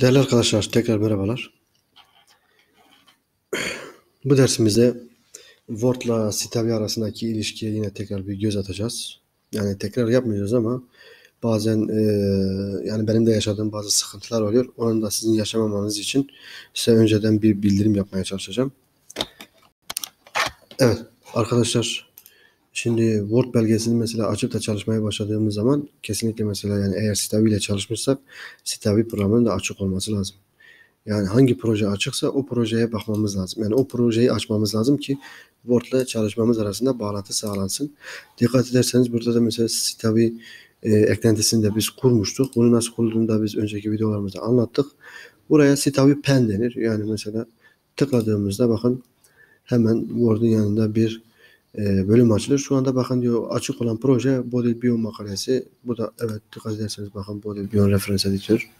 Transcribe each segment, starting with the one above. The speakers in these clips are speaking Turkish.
Değerli arkadaşlar, tekrar merhabalar. Bu dersimizde Word'la Citavi arasındaki ilişkiye yine tekrar bir göz atacağız. Yani tekrar yapmayacağız ama bazen yani benim de yaşadığım bazı sıkıntılar oluyor. Onu da sizin yaşamamanız için size önceden bir bildirim yapmaya çalışacağım. Evet arkadaşlar, şimdi Word belgesini mesela açıp da çalışmaya başladığımız zaman kesinlikle mesela yani eğer Citavi ile çalışmışsak Citavi programının da açık olması lazım. Yani hangi proje açıksa o projeye bakmamız lazım. Yani o projeyi açmamız lazım ki Word ile çalışmamız arasında bağlantı sağlansın. Dikkat ederseniz burada da mesela Citavi eklentisini de biz kurmuştuk. Bunu nasıl kurduğunu da biz önceki videolarımızda anlattık. Buraya Citavi Pen denir. Yani mesela tıkladığımızda bakın hemen Word'un yanında bir bölüm açılır. Şu anda bakın diyor açık olan proje Bodil Bion makalesi. Bu da evet, dikkat ederseniz bakın Bodil Bion referans editör.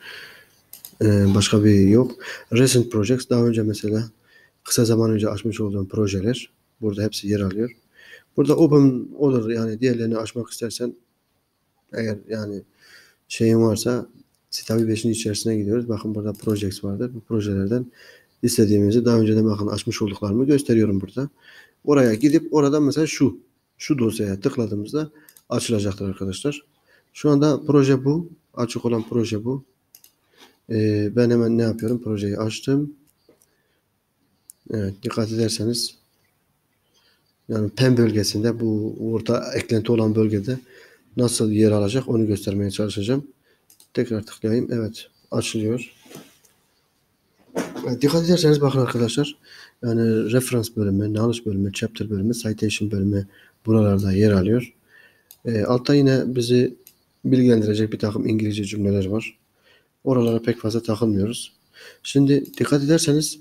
Başka bir yok. Recent projects, daha önce mesela kısa zaman önce açmış olduğum projeler. Burada hepsi yer alıyor. Burada open olur, yani diğerlerini açmak istersen eğer yani şeyin varsa Citavi 5'in içerisine gidiyoruz. Bakın burada projects vardır. Bu projelerden istediğimizi daha önceden bakın açmış olduklarımı gösteriyorum burada. Oraya gidip oradan mesela şu dosyaya tıkladığımızda açılacaktır arkadaşlar. Şu anda proje bu. Açık olan proje bu. Ben hemen ne yapıyorum? Projeyi açtım. Evet, dikkat ederseniz yani pen bölgesinde, bu orta eklenti olan bölgede nasıl yer alacak onu göstermeye çalışacağım. Tekrar tıklayayım. Evet, açılıyor. Dikkat ederseniz bakın arkadaşlar, yani referans bölümü, knowledge bölümü, chapter bölümü, citation bölümü buralarda yer alıyor. Altta yine bizi bilgilendirecek bir takım İngilizce cümleler var. Oralara pek fazla takılmıyoruz. Şimdi dikkat ederseniz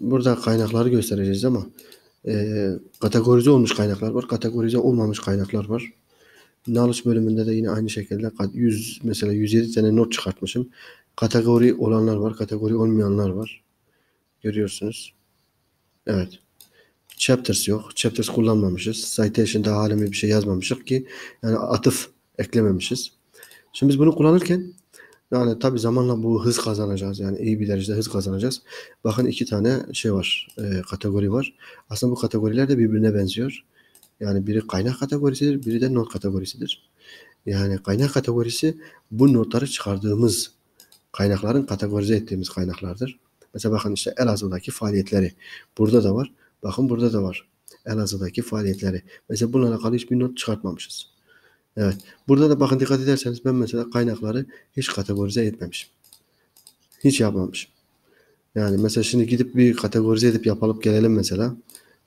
burada kaynakları göstereceğiz ama kategorize olmuş kaynaklar var, kategorize olmamış kaynaklar var. Knowledge bölümünde de yine aynı şekilde 107 tane not çıkartmışım. Kategori olanlar var, kategori olmayanlar var. Görüyorsunuz. Evet. Chapters yok. Chapters kullanmamışız. Citation daha halime bir şey yazmamışız ki yani atıf eklememişiz. Şimdi biz bunu kullanırken yani tabi zamanla bu hız kazanacağız. Yani iyi bir derecede hız kazanacağız. Bakın iki tane şey var. Kategori var. Aslında bu kategoriler de birbirine benziyor. Yani biri kaynak kategorisidir, biri de not kategorisidir. Yani kaynak kategorisi bu notları çıkardığımız kaynakların kategorize ettiğimiz kaynaklardır. Mesela bakın işte Elazığ'daki faaliyetleri burada da var. Bakın burada da var. Elazığ'daki faaliyetleri. Mesela bununla alakalı hiçbir not çıkartmamışız. Evet. Burada da bakın dikkat ederseniz ben mesela kaynakları hiç kategorize etmemişim. Hiç yapmamışım. Yani mesela şimdi gidip bir kategorize edip yapalım gelelim mesela.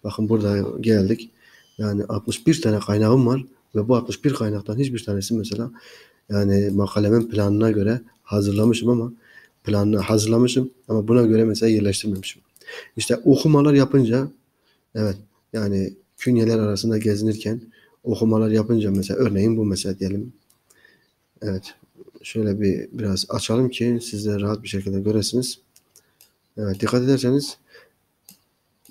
Bakın burada geldik. Yani 61 tane kaynağım var ve bu 61 kaynaktan hiçbir tanesi mesela yani makalemin planına göre hazırlamışım ama buna göre mesela yerleştirmemişim. İşte okumalar yapınca evet yani künyeler arasında gezinirken okumalar yapınca mesela örneğin bu mesela diyelim. Evet, şöyle biraz açalım ki siz de rahat bir şekilde göresiniz. Evet, dikkat ederseniz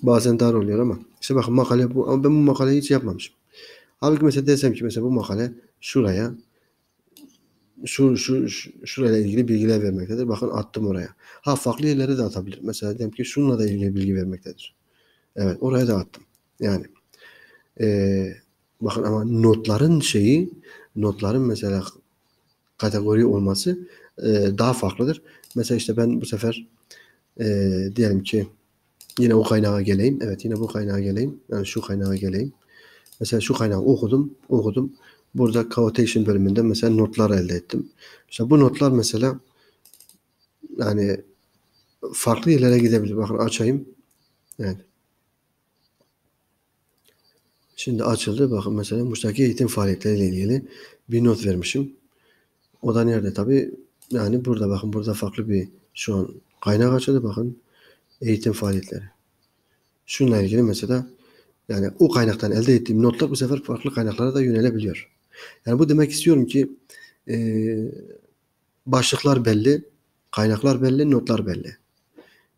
bazen dar oluyor ama işte bakın makale bu ama ben bu makaleyi hiç yapmamışım. Halbuki mesela desem ki mesela bu makale şuraya şurayla ilgili bilgiler vermektedir. Bakın attım oraya. Ha, farklı yerlere de atabilir. Mesela diyelim ki şununla da ilgili bilgi vermektedir. Evet, oraya da attım. Yani bakın ama notların mesela kategori olması daha farklıdır. Mesela işte ben bu sefer diyelim ki yine o kaynağa geleyim. Evet, yine bu kaynağa geleyim. Yani şu kaynağa geleyim. Mesela şu kaynağı okudum. Burada Citation bölümünde mesela notlar elde ettim. İşte bu notlar mesela yani farklı yerlere gidebilir. Bakın açayım. Evet. Şimdi açıldı. Bakın mesela Muş'taki eğitim faaliyetleriyle ilgili bir not vermişim. O da nerede tabii? Yani burada bakın, burada farklı bir şu an kaynak açıldı. Bakın eğitim faaliyetleri. Şununla ilgili mesela yani o kaynaktan elde ettiğim notlar bu sefer farklı kaynaklara da yönelebiliyor. Yani bu demek istiyorum ki başlıklar belli, kaynaklar belli, notlar belli.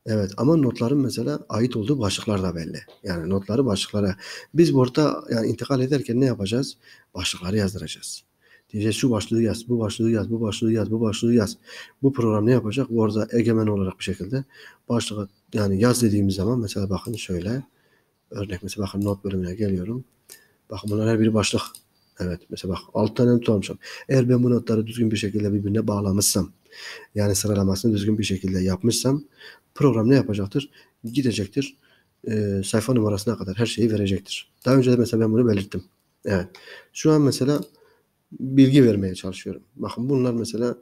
Evet, ama notların mesela ait olduğu başlıklar da belli. Yani notları başlıklara. Biz burada yani intikal ederken ne yapacağız? Başlıkları yazdıracağız. Diyeceğiz şu başlığı yaz, bu başlığı yaz, bu başlığı yaz, bu başlığı yaz. Bu program ne yapacak? Word'a egemen olarak bir şekilde başlığı yani yaz dediğimiz zaman mesela bakın şöyle örnek mesela bakın not bölümüne geliyorum. Bakın bunlar her biri başlık. Evet mesela bak 6 tane not almışım. Eğer ben bu notları düzgün bir şekilde birbirine bağlamışsam yani sıralamasını düzgün bir şekilde yapmışsam program ne yapacaktır? Gidecektir. Sayfa numarasına kadar her şeyi verecektir. Daha önce de mesela ben bunu belirttim. Evet. Şu an mesela bilgi vermeye çalışıyorum. Bakın bunlar mesela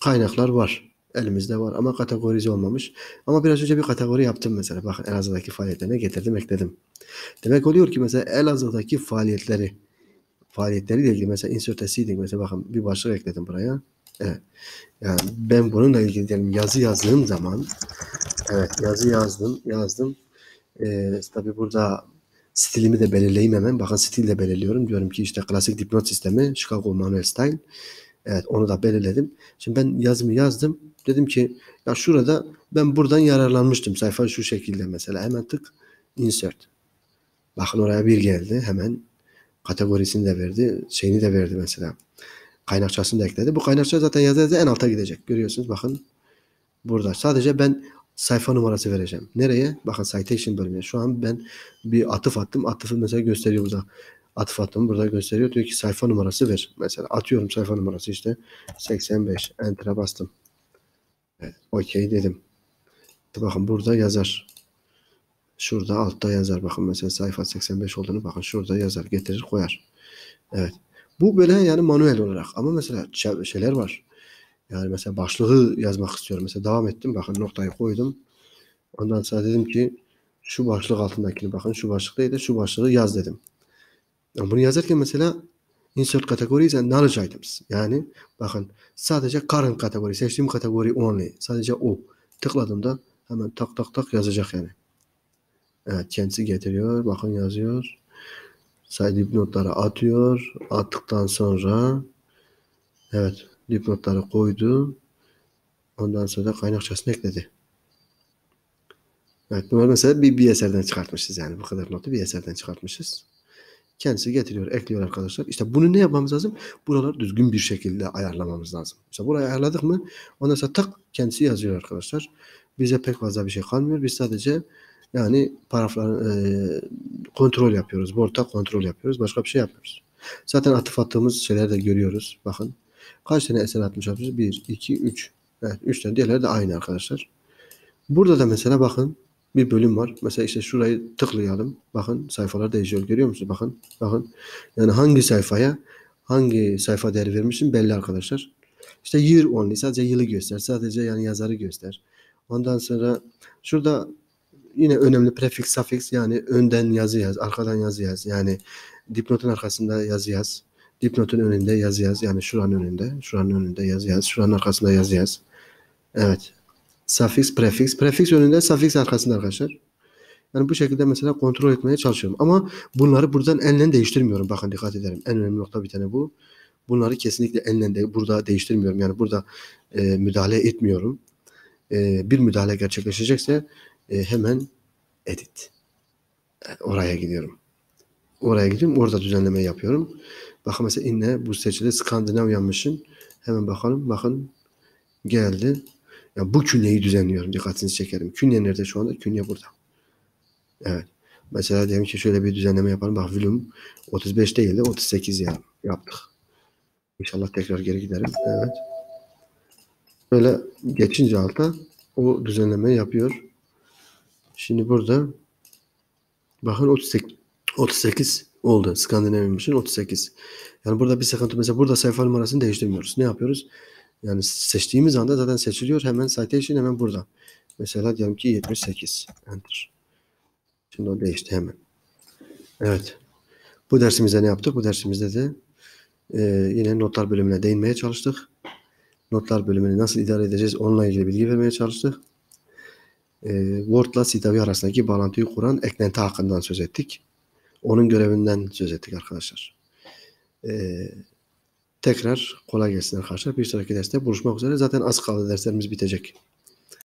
kaynaklar var. Elimizde var ama kategorize olmamış. Ama biraz önce bir kategori yaptım mesela. Bakın Elazığ'daki faaliyetlerine getirdim, ekledim. Demek oluyor ki mesela Elazığ'daki faaliyetleriyle ilgili mesela insertesiydik. Mesela bakın bir başlık ekledim buraya. Evet. Yani ben bununla ilgili diyelim yazı yazdığım zaman evet yazı yazdım. Tabi burada stilimi de belirleyeyim hemen. Bakın stille belirliyorum. Diyorum ki işte klasik dipnot sistemi Chicago Manual Style. Evet onu da belirledim. Şimdi ben yazımı yazdım. Dedim ki ya şurada ben buradan yararlanmıştım. Sayfa şu şekilde mesela. Hemen tık insert. Bakın oraya bir geldi. Hemen kategorisini de verdi. Şeyini de verdi mesela. Kaynakçasını da ekledi. Bu kaynakça zaten yazarda en alta gidecek. Görüyorsunuz bakın. Burada sadece ben sayfa numarası vereceğim. Nereye? Bakın citation bölümüne. Şu an ben bir atıf attım. Atıfı mesela gösteriyor burada. Atıf attım burada gösteriyor. Diyor ki sayfa numarası ver. Mesela atıyorum sayfa numarası işte 85. Enter'a bastım. Evet. Okey dedim. Bakın burada yazar. Şurada altta yazar. Bakın mesela sayfa 85 olduğunu bakın şurada yazar. Getirir koyar. Evet. Bu böyle yani manuel olarak. Ama mesela şeyler var. Yani mesela başlığı yazmak istiyorum. Mesela devam ettim. Bakın noktayı koydum. Ondan sonra dedim ki şu başlık altındakini bakın şu başlıktaydı. Şu başlığı yaz dedim. Yani bunu yazarken mesela insert kategorisi yani knowledge items. Yani bakın sadece current kategori. Seçtiğim kategori only. Sadece o. Tıkladığımda hemen tak tak tak yazacak yani. Evet kendisi getiriyor. Bakın yazıyor. Sayı notları atıyor. Attıktan sonra evet. Dipnotları koydu. Ondan sonra da kaynakçasını ekledi. Evet bunları mesela bir eserden çıkartmışız yani. Bu kadar notu bir eserden çıkartmışız. Kendisi getiriyor, ekliyor arkadaşlar. İşte bunu ne yapmamız lazım? Buraları düzgün bir şekilde ayarlamamız lazım. İşte burayı ayarladık mı? Ondan sonra tak kendisi yazıyor arkadaşlar. Bize pek fazla bir şey kalmıyor. Biz sadece yani paragrafları kontrol yapıyoruz. Borta kontrol yapıyoruz. Başka bir şey yapmıyoruz. Zaten atıf attığımız şeyleri de görüyoruz. Bakın. Kaç tane eser atmış atıyoruz? 1, 2, 3. Evet 3 tane. Diğerleri de aynı arkadaşlar. Burada da mesela bakın bir bölüm var. Mesela işte şurayı tıklayalım. Bakın sayfalar değişiyor. Görüyor musunuz? Bakın. Bakın. Yani hangi sayfaya hangi sayfa değeri vermişim belli arkadaşlar. İşte year only. Sadece yılı göster. Sadece yani yazarı göster. Ondan sonra şurada yine önemli prefix, suffix yani önden yazı yaz. Arkadan yazı yaz. Yani dipnotun arkasında yazı yaz. Dipnotun önünde yazı yaz. Yani şuranın önünde. Şuranın önünde yazı yaz. Şuranın arkasında yazı yaz. Evet. Suffix, prefix. Prefix önünde, suffix arkasında arkadaşlar. Yani bu şekilde mesela kontrol etmeye çalışıyorum. Ama bunları buradan elle değiştirmiyorum. Bakın dikkat ederim. En önemli nokta bir tane bu. Bunları kesinlikle elle de burada değiştirmiyorum. Yani burada müdahale etmiyorum. Bir müdahale gerçekleşecekse hemen edit. Yani oraya gidiyorum. Oraya gidiyorum. Orada düzenleme yapıyorum. Bakın mesela yine bu seçili Skandinavyanmış'ın. Hemen bakalım. Bakın geldi. Yani bu künyeyi düzenliyorum. Dikkatinizi çekerim. Künye nerede şu anda? Künye burada. Evet. Mesela diyelim ki şöyle bir düzenleme yapalım. Bak volüm 35 değil de 38 yani. Yaptık. İnşallah tekrar geri giderim. Evet. Böyle geçince alta o düzenleme yapıyor. Şimdi burada bakın 38 oldu. Skandinavyanmış'ın 38. Yani burada bir sıkıntı. Mesela burada sayfa numarasını değiştirmiyoruz. Ne yapıyoruz? Yani seçtiğimiz anda zaten seçiliyor. Hemen citation hemen burada. Mesela diyelim ki 78. Enter. Şimdi o değişti hemen. Evet. Bu dersimizde ne yaptık? Bu dersimizde de yine notlar bölümüne değinmeye çalıştık. Notlar bölümünü nasıl idare edeceğiz? Onunla ilgili bilgi vermeye çalıştık. Word'la Citavi arasındaki bağlantıyı kuran eklenti hakkından söz ettik. Onun görevinden söz ettik arkadaşlar. Tekrar kolay gelsin arkadaşlar. Bir sonraki derste buluşmak üzere. Zaten az kaldı derslerimiz bitecek.